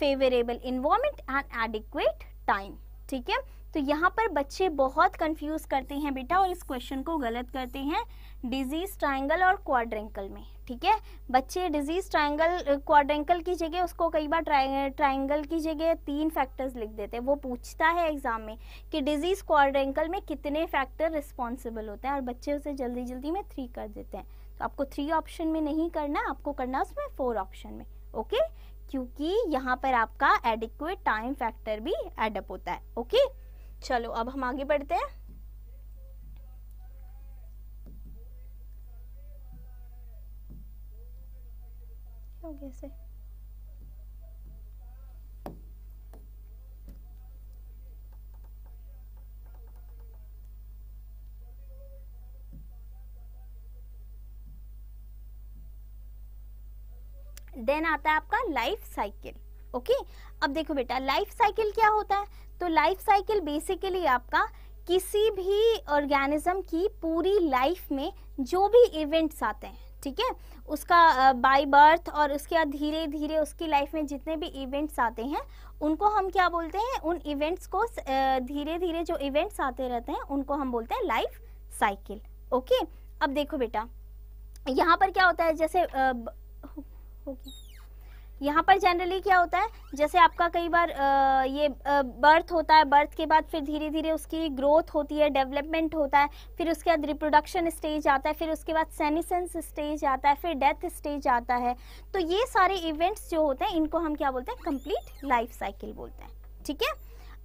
favourable environment and adequate time. ठीक है, तो यहाँ पर बच्चे बहुत कंफ्यूज करते हैं बेटा और इस क्वेश्चन को गलत करते हैं डिजीज ट्रायंगल और क्वाड्रेंकल में। ठीक है, बच्चे डिजीज ट्रायंगल क्वाड्रेंकल की जगह उसको कई बार ट्रायंगल की जगह 3 फैक्टर्स लिख देते हैं। वो पूछता है एग्जाम में कि डिजीज क्वाड्रेंकल में कितने फैक्टर रिस्पॉन्सिबल होते हैं और बच्चे उसे जल्दी जल्दी में 3 कर देते हैं। तो आपको 3 ऑप्शन में नहीं करना, आपको करना उसमें 4 ऑप्शन में। ओके, क्योंकि यहाँ पर आपका एडिक्वेट टाइम फैक्टर भी एडअप होता है। ओके, चलो अब हम आगे बढ़ते हैं। क्या हो गया इसे? देन आता है आपका लाइफ साइकिल। ओके, अब देखो बेटा लाइफ साइकिल क्या होता है। तो लाइफ साइकिल बेसिकली आपका किसी भी ऑर्गेनिज्म की पूरी लाइफ में जो भी इवेंट्स आते हैं, ठीक है, उसका बाय बर्थ और उसके बाद धीरे धीरे उसकी लाइफ में जितने भी इवेंट्स आते हैं उनको हम क्या बोलते हैं, उन इवेंट्स को धीरे धीरे जो इवेंट्स आते रहते हैं उनको हम बोलते हैं लाइफ साइकिल। ओके, अब देखो बेटा यहाँ पर क्या होता है, जैसे यहाँ पर जनरली क्या होता है, जैसे आपका कई बार ये बर्थ होता है, बर्थ के बाद फिर धीरे धीरे उसकी ग्रोथ होती है, डेवलपमेंट होता है, फिर उसके बाद रिप्रोडक्शन स्टेज आता है, फिर उसके बाद सेनिसेंस स्टेज आता है, फिर डेथ स्टेज आता है। तो ये सारे इवेंट्स जो होते हैं इनको हम क्या बोलते हैं, कंप्लीट लाइफ साइकिल बोलते हैं। ठीक है,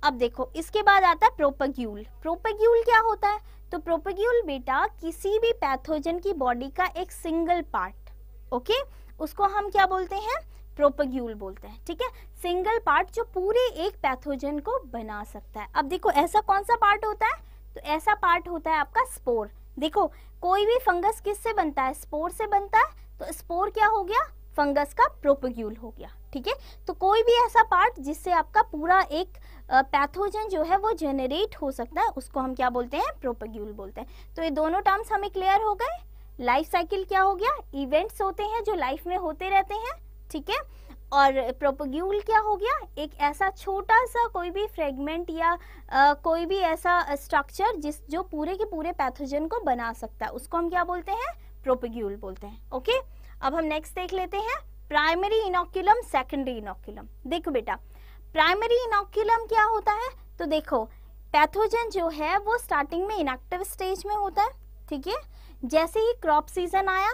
अब देखो इसके बाद आता है प्रोपेग्यूल। प्रोपेग्यूल क्या होता है? तो प्रोपेग्यूल बेटा किसी भी पैथोजन की बॉडी का एक सिंगल पार्ट, ओके, उसको हम क्या बोलते हैं, प्रोपेग्यूल बोलते हैं। ठीक है, सिंगल पार्ट जो पूरे एक पैथोजन को बना सकता है। अब देखो ऐसा कौन सा पार्ट होता है, तो ऐसा पार्ट होता है आपका स्पोर। देखो कोई भी फंगस किससे बनता है, स्पोर से बनता है, तो स्पोर क्या हो गया, फंगस का प्रोपेग्यूल हो गया। ठीक है, तो कोई भी ऐसा पार्ट जिससे आपका पूरा एक पैथोजन जो है वो जेनरेट हो सकता है उसको हम क्या बोलते हैं, प्रोपेग्यूल बोलते हैं। तो ये दोनों टर्म्स हमें क्लियर हो गए। लाइफ साइकिल क्या हो गया, इवेंट्स होते हैं जो लाइफ में होते रहते हैं, ठीक है, और प्रोपेग्यूल क्या हो गया, एक ऐसा छोटा सा कोई भी फ्रेगमेंट या कोई भी ऐसा स्ट्रक्चर जिस जो पूरे के पूरे पैथोजन को बना सकता है उसको हम क्या बोलते हैं, प्रोपेग्यूल बोलते हैं। ओके, अब हम नेक्स्ट देख लेते हैं प्राइमरी इनोक्यूलम, सेकेंडरी इनोक्यूलम। देखो बेटा प्राइमरी इनोक्यूलम क्या होता है, तो देखो पैथोजन जो है वो स्टार्टिंग में इनएक्टिव स्टेज में होता है, ठीक है, जैसे ही क्रॉप सीजन आया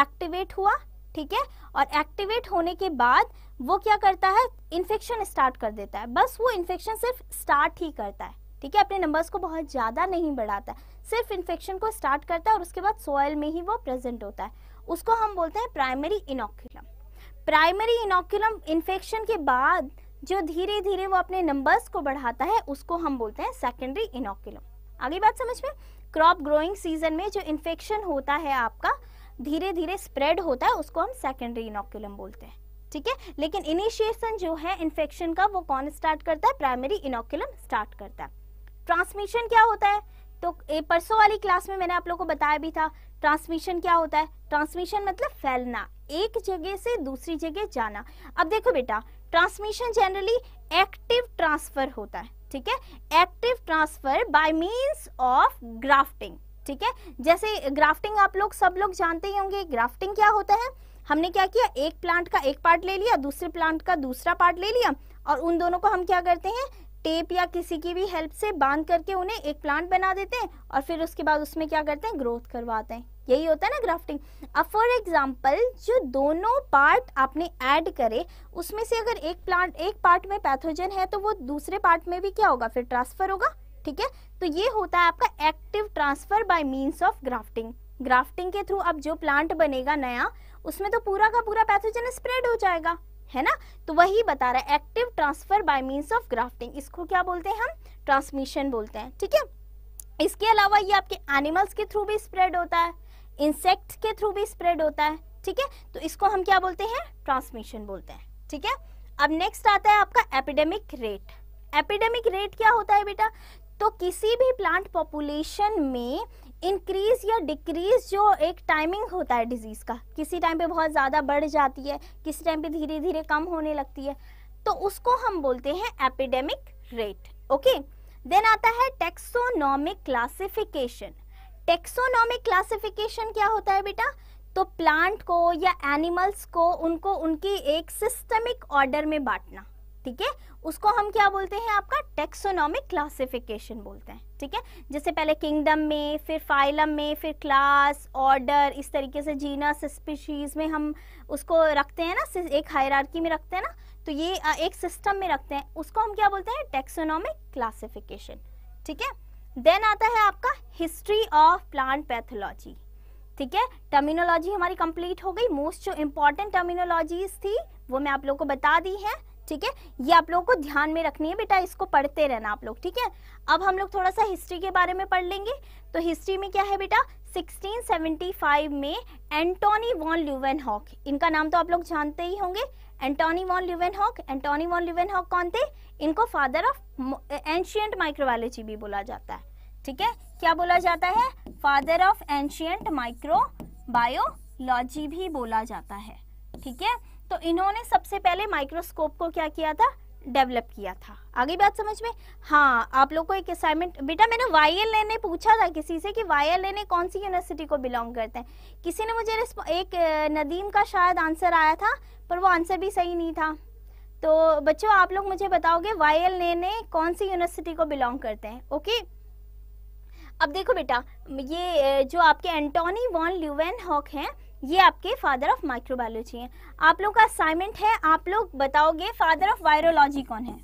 एक्टिवेट हुआ, ठीक है, और एक्टिवेट होने के बाद वो क्या करता है, इन्फेक्शन स्टार्ट कर देता है। बस वो इन्फेक्शन सिर्फ स्टार्ट ही करता है, ठीक है, अपने नंबर्स को बहुत ज़्यादा नहीं बढ़ाता, सिर्फ इन्फेक्शन को स्टार्ट करता है और उसके बाद सॉइल में ही वो प्रेजेंट होता है, उसको हम बोलते हैं primary inoculum. Primary inoculum infection के बाद जो धीरे धीरे वो अपने नंबर्स को बढ़ाता है उसको हम बोलते हैं सेकेंडरी इनोक्यूलम। आगे बात समझ में, क्रॉप ग्रोइंग सीजन में जो इन्फेक्शन होता है आपका धीरे धीरे स्प्रेड होता है उसको हम सेकेंडरी इनोक्यूलम बोलते हैं, ठीक है, लेकिन इनिशिएशन जो है इन्फेक्शन का वो कौन स्टार्ट करता है, प्राइमरी इनोक्यूलम स्टार्ट करता है। ट्रांसमिशन क्या होता है, तो परसों वाली क्लास में मैंने आप लोगों को बताया भी था ट्रांसमिशन क्या होता है। ट्रांसमिशन मतलब फैलना, एक जगह से दूसरी जगह जाना। अब देखो बेटा ट्रांसमिशन जनरली एक्टिव ट्रांसफर होता है, ठीक है, active transfer by means of grafting, ठीक है, जैसे ग्राफ्टिंग आप लोग सब लोग जानते ही होंगे। ग्राफ्टिंग क्या होता है, हमने क्या किया, एक प्लांट का एक पार्ट ले लिया, दूसरे प्लांट का दूसरा पार्ट ले लिया और उन दोनों को हम क्या करते हैं, टेप या किसी की भी हेल्प से बांध करके उन्हें एक प्लांट बना देते हैं और फिर उसके बाद उसमें क्या करते हैं, ग्रोथ करवाते हैं। यही होता है ना ग्राफ्टिंग। अब फॉर एग्जाम्पल जो दोनों पार्ट आपने ऐड करे उसमें से अगर एक पार्ट में पैथोजन है तो वो दूसरे पार्ट में भी क्या होगा, फिर ट्रांसफर होगा, ठीक है। तो ये होता है आपका active transfer by means of grafting. Grafting के थ्रू अब जो प्लांट बनेगा नया उसमें तो पूरा का पूरा पैथोजन स्प्रेड हो जाएगा, है ना। तो वही बता रहा है active transfer by means of grafting, इसको क्या बोलते हैं हम, ट्रांसमिशन बोलते हैं, ठीक है। इसके अलावा ये आपके एनिमल्स के थ्रू भी स्प्रेड होता है, इंसेक्ट के थ्रू भी स्प्रेड होता है, ठीक है। तो इसको हम क्या बोलते हैं, ट्रांसमिशन बोलते हैं, ठीक है। अब नेक्स्ट आता है आपका एपिडेमिक रेट। एपिडेमिक रेट क्या होता है बेटा, तो किसी भी प्लांट पॉपुलेशन में इंक्रीज या डिक्रीज जो एक टाइमिंग होता है डिजीज का, किसी टाइम पे बहुत ज़्यादा बढ़ जाती है, किसी टाइम पे धीरे धीरे कम होने लगती है, तो उसको हम बोलते हैं एपिडेमिक रेट। ओके, देन आता है टेक्सोनॉमिक क्लासिफिकेशन। टेक्सोनॉमिक क्लासिफिकेशन क्या होता है बेटा? तो प्लांट को या एनिमल्स को उनको उनकी एक सिस्टमिक ऑर्डर में बांटना, ठीक है, उसको हम क्या बोलते हैं? आपका टेक्सोनॉमिक क्लासिफिकेशन बोलते हैं, ठीक है। जैसे पहले किंगडम में, फिर फाइलम में, फिर क्लास, ऑर्डर, इस तरीके से जीनस, स्पीशीज में हम उसको रखते हैं ना, एक हायरार्की में रखते हैं ना, तो ये एक सिस्टम में रखते हैं, उसको हम क्या बोलते हैं? टेक्सोनॉमिक क्लासिफिकेशन, ठीक है। देन आता है आपका हिस्ट्री ऑफ प्लांट पैथोलॉजी, ठीक है। टर्मिनोलॉजी हमारी कंप्लीट हो गई, मोस्ट जो इम्पॉर्टेंट टर्मिनोलॉजीज थी वो मैं आप लोगों को बता दी है, ठीक है। ये आप लोगों को ध्यान में रखनी है बेटा, इसको पढ़ते रहना आप लोग, ठीक है। अब हम लोग थोड़ा सा हिस्ट्री के बारे में पढ़ लेंगे। तो हिस्ट्री में क्या है बेटा, 1675 में एंटोनी वॉन ल्यूवेनहॉक, इनका नाम तो आप लोग जानते ही होंगे, Antonie van Leeuwenhoek. Antonie van Leeuwenhoek कौन थे? इनको फादर ऑफ एंशियंट माइक्रोबायोलॉजी भी बोला जाता है, ठीक है। क्या बोला जाता है? फादर ऑफ एंशियंट माइक्रोबायोलॉजी भी बोला जाता है, ठीक है। तो इन्होंने सबसे पहले माइक्रोस्कोप को क्या किया था? डेवलप किया था। आगे बात समझ में? हाँ, आप लोग को एक असाइनमेंट बेटा, मैंने YLA ने पूछा था किसी से कि YLA ने कौन सी यूनिवर्सिटी को बिलोंग करते हैं। किसी ने मुझे एक नदीम का शायद आंसर आया था, पर वो आंसर भी सही नहीं था। तो बच्चों आप लोग मुझे बताओगे YLA ने कौन सी यूनिवर्सिटी को बिलोंग करते हैं, ओके। अब देखो बेटा, ये जो आपके एंटोनी वॉन ल्यूवेनहॉक हैं, ये आपके फादर ऑफ माइक्रोबायोलॉजी हैं। आप लोग का असाइनमेंट है, आप लोग बताओगे फादर ऑफ वायरोलॉजी कौन है,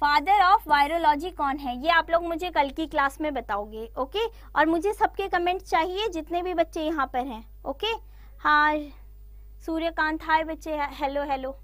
फादर ऑफ वायरोलॉजी कौन है, ये आप लोग मुझे कल की क्लास में बताओगे, ओके। और मुझे सबके कमेंट चाहिए जितने भी बच्चे यहाँ पर हैं, ओके। हाँ सूर्यकांत, हाय बच्चे, हेलो हेलो,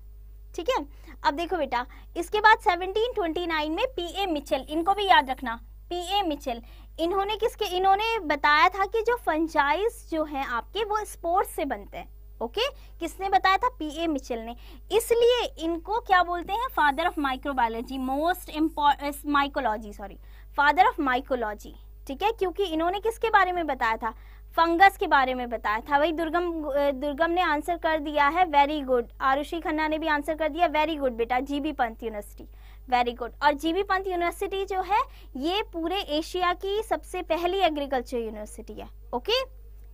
ठीक है। अब देखो बेटा, इसके बाद 1729 में P.A. मिचेल, इनको भी याद रखना, P.A. मिचेल, इन्होंने बताया था कि जो फंजाइज जो हैं आपके वो स्पोर्स से बनते हैं, ओके। किसने बताया था? P.A. मिचेल ने। इसलिए इनको क्या बोलते हैं? Father of microbiology, most important mycology, sorry, father of mycology, ठीक है। क्योंकि इन्होंने किसके बारे में बताया था? फंगस के बारे में बताया था। वही दुर्गम ने आंसर कर दिया है, वेरी गुड। आरुषि खन्ना ने भी आंसर कर दिया, वेरी गुड बेटा, G.B. Pant university, very good. और G.B. पंत यूनिवर्सिटी जो है ये पूरे एशिया की सबसे पहली एग्रीकल्चर यूनिवर्सिटी है, ओके,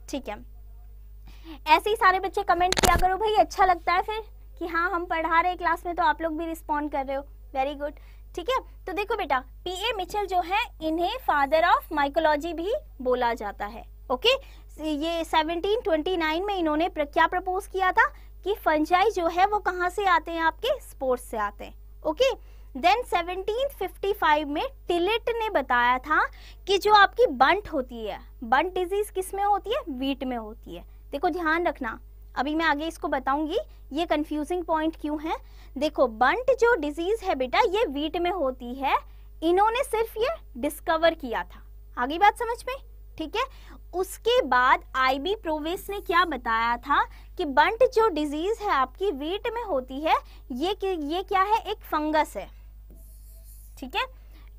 ठीक है। ऐसे ही सारे बच्चे कमेंट किया करो भाई, अच्छा लगता है फिर कि हाँ हम पढ़ा रहे क्लास में तो आप लोग भी रिस्पॉन्ड कर रहे हो, वेरी गुड, ठीक है। तो देखो बेटा, P.A. मिचेल जो है इन्हें फादर ऑफ माइकोलॉजी भी बोला जाता है, ओके। ये 1729 में इन्होंने क्या प्रपोज किया था कि फंजाई जो है वो कहाँ से आते हैं? आपके स्पोर्ट्स से आते हैं, ओके। देन 1755 में टिलेट ने बताया था कि जो आपकी बंट होती है, बंट डिजीज किस में होती है? वीट में होती है। देखो ध्यान रखना, अभी मैं आगे इसको बताऊंगी ये कंफ्यूजिंग पॉइंट क्यों है। देखो बंट जो डिजीज है बेटा ये वीट में होती है, इन्होंने सिर्फ ये डिस्कवर किया था, आगे बात समझ में, ठीक है। उसके बाद I.B. प्रोवेस्ट ने क्या बताया था कि बंट जो डिजीज है आपकी वीट में होती है, ये क्या है? एक फंगस है, ठीक है।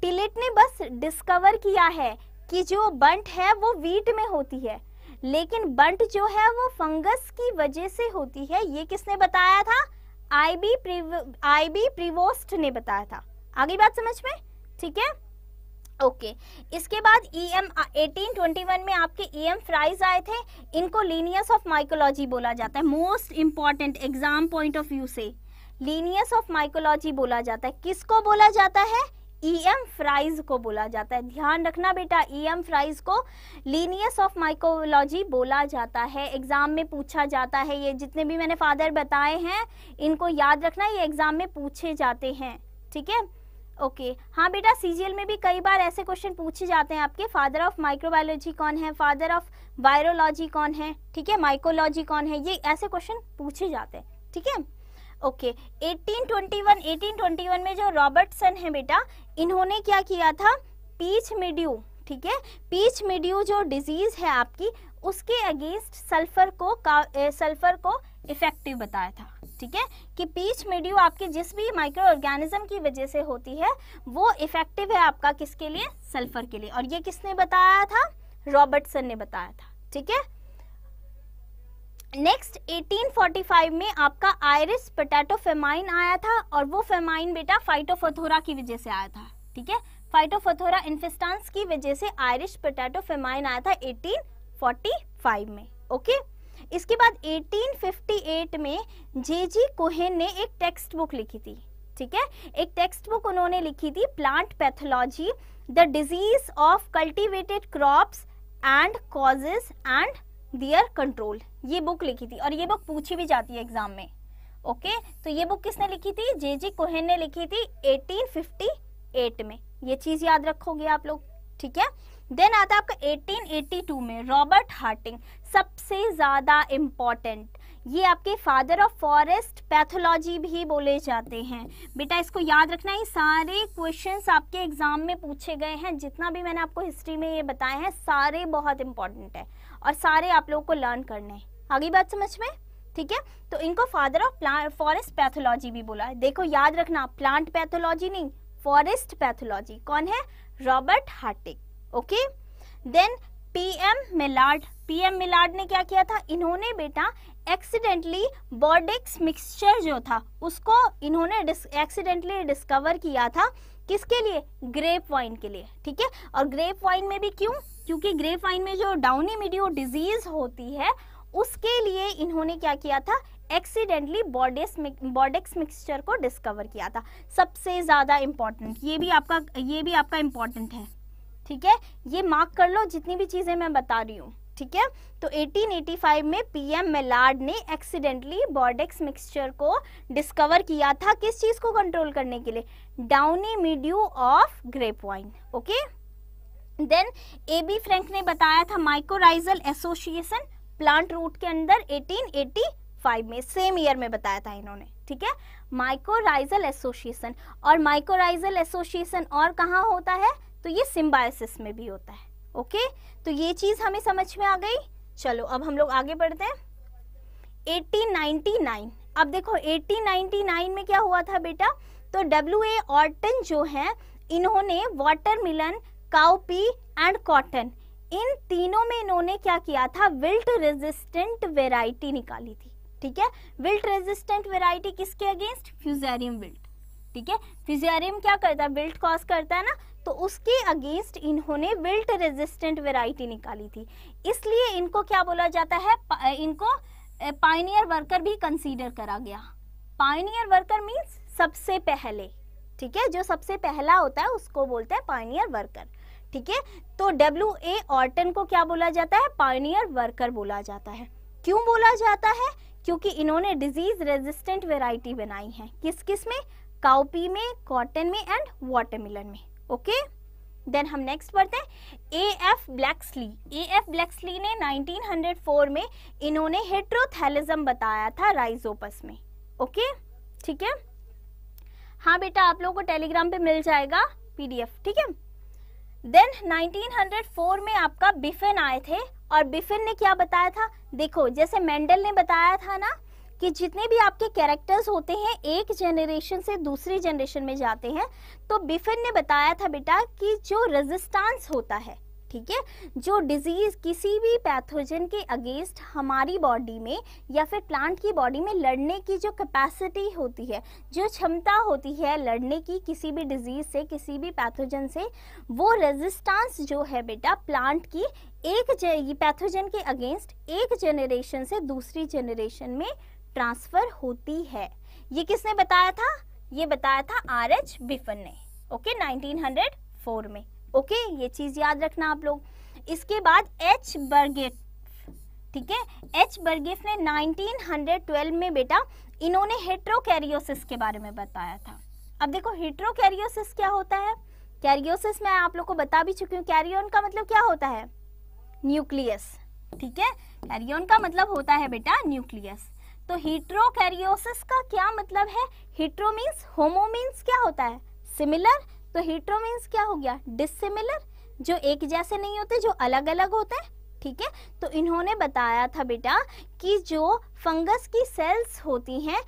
टिलेट ने बस डिस्कवर किया है कि जो बंट है वो वीट में होती है, लेकिन बंट जो है वो फंगस की वजह से होती है, ये किसने बताया था? I.B. प्रीवोस्ट ने बताया था, आगे बात समझ में, ठीक है, ओके। इसके बाद E.M. 1821 में आपके E.M. फ्राइज आए थे, इनको लीनियस ऑफ माइकोलॉजी बोला जाता है, most important exam point of view से लीनियस ऑफ माइकोलॉजी बोला जाता है। किसको बोला जाता है? E.M. फ्राइज को बोला जाता है, ध्यान रखना बेटा, E.M. फ्राइज को लीनियस ऑफ माइकोलॉजी बोला जाता है, एग्जाम में पूछा जाता है। ये जितने भी मैंने फादर बताए हैं इनको याद रखना, ये एग्जाम में पूछे जाते हैं, ठीक है, ओके हाँ बेटा CGL में भी कई बार ऐसे क्वेश्चन पूछे जाते हैं आपके, फादर ऑफ माइक्रोबायोलॉजी कौन है, फादर ऑफ वायरोलॉजी कौन है, ठीक है, माइकोलॉजी कौन है, ये ऐसे क्वेश्चन पूछे जाते हैं, ठीक है, ओके। 1821 में जो रॉबर्टसन है बेटा इन्होंने क्या किया था? पीच मिड्यू, ठीक है, पीच मिड्यू जो डिजीज है आपकी उसके अगेंस्ट सल्फर को इफेक्टिव बताया था, ठीक है, कि पीच मिड्यू आपके जिस भी माइक्रो ऑर्गेनिज्म की वजह से होती है वो इफेक्टिव है आपका किसके लिए? सल्फर के लिए। और ये किसने बताया था? रॉबर्टसन ने बताया था, ठीक है। नेक्स्ट 1845 में आपका आयरिस पोटैटो फेमाइन आया था और वो फेमाइन बेटा फाइटोफथोरा की वजह से आया था, ठीक है, फाइटोफथोरा इन्फेस्टांस की वजह से आयरिश पोटैटो फेमाइन आया था 1845 में, ओके। इसके बाद 1858 में जे.जी. कोहेन ने एक टेक्स्ट बुक लिखी थी, ठीक है, एक टेक्स्ट बुक उन्होंने लिखी थी plant pathology the disease of cultivated crops and causes and their control, ये बुक लिखी थी और ये बुक पूछी भी जाती है एग्जाम में, ओके। तो ये बुक किसने लिखी थी? जे.जी. कोहेन ने लिखी थी 1858 में, ये चीज याद रखोगे आप लोग, ठीक है। देन आता आपका 1882 में रॉबर्ट हार्टिंग, सबसे ज्यादा इम्पोर्टेंट, ये आपके फादर ऑफ फॉरेस्ट पैथोलॉजी भी बोले जाते हैं बेटा, इसको याद रखना। ये सारे क्वेश्चंस आपके एग्जाम में पूछे गए हैं, जितना भी मैंने आपको हिस्ट्री में ये बताए हैं सारे बहुत इंपॉर्टेंट है और सारे आप लोगों को लर्न करने हैं, आगे बात समझ में, ठीक है। तो इनको फादर ऑफ फॉरेस्ट पैथोलॉजी भी बोला है, देखो याद रखना, प्लांट पैथोलॉजी नहीं, फॉरेस्ट पैथोलॉजी, कौन है? Robert Hartig, okay. Then PM Millardet, PM Millardet ने क्या किया था? इन्होंने बेटा एक्सीडेंटली बॉर्डिक्स मिक्सचर जो था उसको इन्होंने एक्सीडेंटली डिस्कवर किया था, किसके लिए? ग्रेप वाइन के लिए, ठीक है। और ग्रेप वाइन में भी क्यों? क्योंकि ग्रेप वाइन में जो डाउनी मिड्यू डिजीज होती है उसके लिए इन्होंने क्या किया था? एक्सीडेंटली बॉर्डेक्स मिक्सचर को डिस्कवर किया था। सबसे ज़्यादा इम्पॉर्टेंट, ये भी आपका इम्पॉर्टेंट है, ठीक है, ये मार्क कर लो जितनी भी चीज़ें मैं बता रही हूँ, ठीक है। तो 1885 में पीएम मिलार्ड ने एक्सीडेंटली बॉर्डेक्स मिक्सचर को डिस्कवर किया था, किस चीज़ को कंट्रोल करने के लिए? Downy mildew of grape vine, okay. Then AB. Frank ने बताया था माइकोराइजल एसोसिएशन प्लांट रूट के अंदर 1885 में, सेम ईयर में बताया था इन्होंने, ठीक है, माइकोराइजल एसोसिएशन। और माइकोराइजल एसोसिएशन और कहाँ होता है? तो ये सिम्बायोसिस में भी होता है, ओके। तो ये चीज हमें समझ में आ गई। चलो अब हम लोग आगे बढ़ते हैं 1899। अब देखो 1899 में क्या हुआ था बेटा? तो W.A. ऑर्टन जो है इन्होंने वाटरमेलन, काउपी एंड कॉटन, इन तीनों में इन्होंने क्या किया था? विल्ट रेजिस्टेंट वेराइटी निकाली थी, ठीक है। विल्ट रेजिस्टेंट वेराइटी किसके अगेंस्ट? फ्यूजेरियम विल्ट, ठीक है। फ्यूजेरियम क्या करता है? विल्ट कॉज करता है ना, तो उसके अगेंस्ट इन्होंने विल्ट रेजिस्टेंट वेराइटी निकाली थी, इसलिए इनको क्या बोला जाता है? इनको पायनियर वर्कर भी कंसीडर करा गया। पायनियर वर्कर मीन्स सबसे पहले, ठीक है, जो सबसे पहला होता है उसको बोलते हैं पायनियर वर्कर, ठीक है। तो W.A. ऑर्टन को क्या बोला जाता है? पायनियर वर्कर बोला जाता है। क्यों बोला जाता है? क्योंकि इन्होंने डिजीज रेजिस्टेंट वेराइटी बनाई है, किस किस में? काउपी में, कॉटन में एंड वाटरमेलन में, ओके। देन हम नेक्स्ट बढ़ते हैं ए.एफ. ब्लैक्सली ने 1904 में इन्होंने हेट्रोथैलिज्म बताया था राइजोपस में, ओके, ठीक है। हाँ बेटा आप लोगों को टेलीग्राम पे मिल जाएगा पीडीएफ, ठीक है। देन 1904 में आपका बिफेन आए थे और बिफेन ने क्या बताया था? देखो जैसे मेंडल ने बताया था ना कि जितने भी आपके कैरेक्टर्स होते हैं एक जनरेशन से दूसरी जनरेशन में जाते हैं, तो बिफेन ने बताया था बेटा कि जो रेजिस्टेंस होता है, ठीक है, जो डिजीज किसी भी पैथोजन के अगेंस्ट हमारी बॉडी में या फिर प्लांट की बॉडी में लड़ने की जो कैपेसिटी होती है, जो क्षमता होती है लड़ने की किसी भी डिजीज से, किसी भी पैथोजन से, वो रेजिस्टेंस जो है बेटा प्लांट की एक पैथोजन के अगेंस्ट एक जनरेशन से दूसरी जनरेशन में ट्रांसफर होती है। ये किसने बताया था? ये बताया था आरएच बिफन ने, ओके, 1904 में, ओके, ये चीज याद रखना आप लोग। इसके बाद एच बर्गेफ, ठीक है, एच बर्गेफ ने 1912 में बेटा इन्होंने हेट्रोकैरियोसिस के बारे में बताया था। अब देखो हेट्रोकैरियोसिस क्या होता है? कैरियोसिस मैं आप लोग को बता भी चुकी हूँ, कैरियन का मतलब क्या होता है? न्यूक्लियस, ठीक है, कैरियन का मतलब होता है बेटा न्यूक्लियस। तो हेट्रोकैरियोसिस का क्या मतलब है? हेट्रो मीन्स होमो मीन्स क्या होता है? सिमिलर, तो हेट्रो मीन्स क्या हो गया? डिसिमिलर, जो एक जैसे नहीं होते, जो अलग अलग होते हैं, ठीक है। तो इन्होंने बताया था बेटा कि जो फंगस की सेल्स होती हैं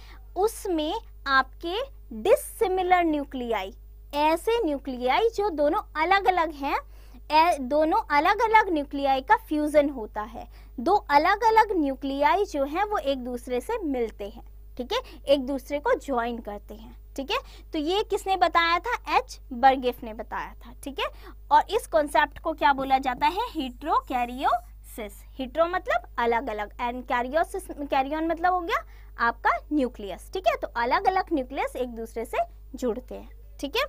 उसमें आपके डिसिमिलर न्यूक्लियाई, ऐसे न्यूक्लियाई जो दोनों अलग अलग हैं, दोनों अलग अलग न्यूक्लियाई का फ्यूजन होता है। दो अलग अलग न्यूक्लियाई जो हैं वो एक दूसरे से मिलते हैं, ठीक है, एक दूसरे को ज्वाइन करते हैं, ठीक है। तो ये किसने बताया था? एच बर्गेफ ने बताया था, ठीक है। और इस कॉन्सेप्ट को क्या बोला जाता है? हीट्रोकैरियोसिस। हीट्रो मतलब अलग अलग एंड कैरियोसिस, कैरियन मतलब हो गया आपका न्यूक्लियस, ठीक है। तो अलग अलग न्यूक्लियस एक दूसरे से जुड़ते हैं, ठीक है।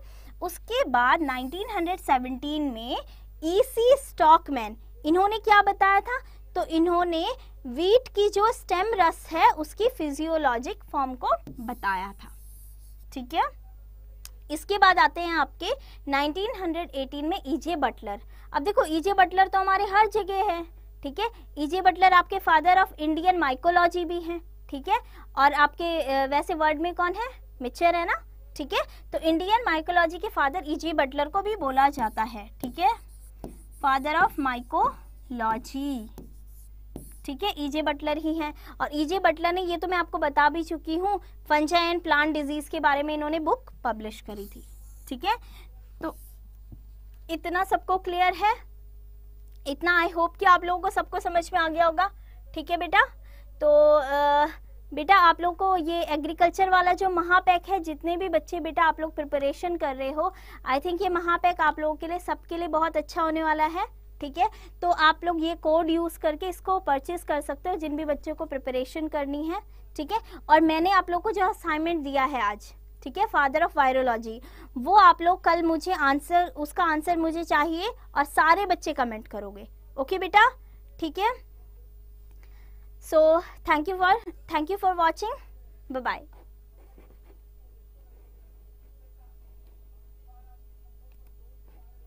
उसके बाद 1917 में ई.सी. स्टॉकमैन, इन्होंने क्या बताया था? तो इन्होंने वीट की जो स्टेम रस है उसकी फिजियोलॉजिक फॉर्म को बताया था, ठीक है। इसके बाद आते हैं आपके 1918 में ई.जे. बटलर। अब देखो ई.जे. बटलर तो हमारे हर जगह है, ठीक है। ई.जे. बटलर आपके फादर ऑफ इंडियन माइकोलॉजी भी हैं, ठीक है। और आपके वैसे वर्ड में कौन है? मिचर है ना, ठीक है। तो इंडियन माइकोलॉजी के फादर ई.जे. बटलर को भी बोला जाता है, ठीक है, फादर ऑफ माइकोलॉजी, ठीक है। ई.जे. बटलर ही हैं। और ई.जे. बटलर ने, ये तो मैं आपको बता भी चुकी हूँ, फंजाई एंड प्लांट डिजीज के बारे में इन्होंने बुक पब्लिश करी थी, ठीक है। तो इतना सबको क्लियर है, इतना आई होप कि आप लोगों को सबको समझ में आ गया होगा, ठीक है बेटा। तो बेटा आप लोग को ये एग्रीकल्चर वाला जो महापैक है, जितने भी बच्चे बेटा आप लोग प्रिपरेशन कर रहे हो, आई थिंक ये महापैक आप लोगों के लिए, सबके लिए बहुत अच्छा होने वाला है, ठीक है। तो आप लोग ये कोड यूज़ करके इसको परचेस कर सकते हो, जिन भी बच्चों को प्रिपरेशन करनी है, ठीक है। और मैंने आप लोग को जो असाइनमेंट दिया है आज, ठीक है, फादर ऑफ वायरोलॉजी, वो आप लोग कल मुझे आंसर, उसका आंसर मुझे चाहिए और सारे बच्चे कमेंट करोगे, ओके बेटा, ठीक है। So thank you for watching. Bye bye.